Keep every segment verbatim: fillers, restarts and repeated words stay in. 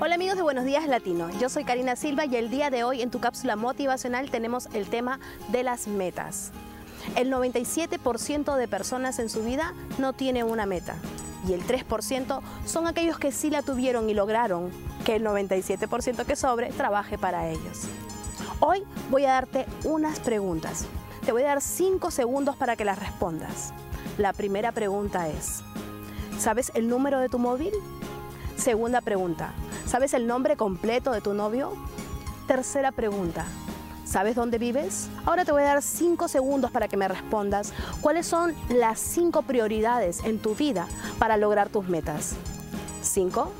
Hola amigos de Buenos Días Latino, yo soy Carina Silva y el día de hoy en tu cápsula motivacional tenemos el tema de las metas. El noventa y siete por ciento de personas en su vida no tiene una meta y el tres por ciento son aquellos que sí la tuvieron y lograron que el noventa y siete por ciento que sobre trabaje para ellos. Hoy voy a darte unas preguntas, te voy a dar cinco segundos para que las respondas. La primera pregunta es, ¿sabes el número de tu móvil? Segunda pregunta, ¿sabes el nombre completo de tu novio? Tercera pregunta, ¿sabes dónde vives? Ahora te voy a dar cinco segundos para que me respondas cuáles son las cinco prioridades en tu vida para lograr tus metas. cinco,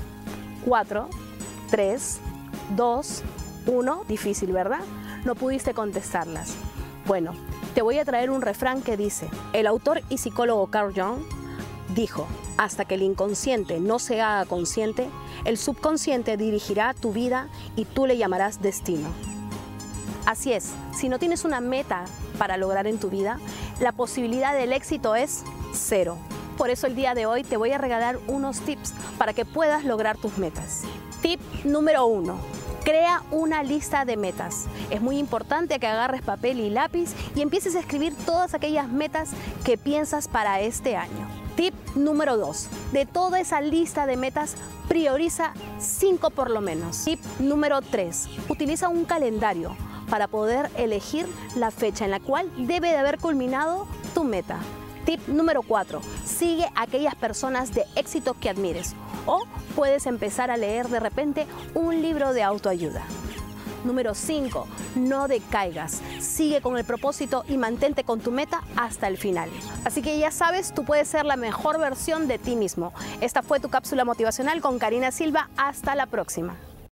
cuatro, tres, dos, uno. Difícil, ¿verdad? No pudiste contestarlas. Bueno, te voy a traer un refrán que dice, el autor y psicólogo Carl Jung dijo, hasta que el inconsciente no se haga consciente, el subconsciente dirigirá tu vida y tú le llamarás destino. Así es, si no tienes una meta para lograr en tu vida, la posibilidad del éxito es cero. Por eso el día de hoy te voy a regalar unos tips para que puedas lograr tus metas. Tip número uno. Crea una lista de metas. Es muy importante que agarres papel y lápiz y empieces a escribir todas aquellas metas que piensas para este año. Tip número dos. De toda esa lista de metas, prioriza cinco por lo menos. Tip número tres. Utiliza un calendario para poder elegir la fecha en la cual debe de haber culminado tu meta. Tip número cuatro. Sigue a aquellas personas de éxito que admires. O puedes empezar a leer de repente un libro de autoayuda. Número cinco. No decaigas. Sigue con el propósito y mantente con tu meta hasta el final. Así que ya sabes, tú puedes ser la mejor versión de ti mismo. Esta fue tu cápsula motivacional con Carina Silva. Hasta la próxima.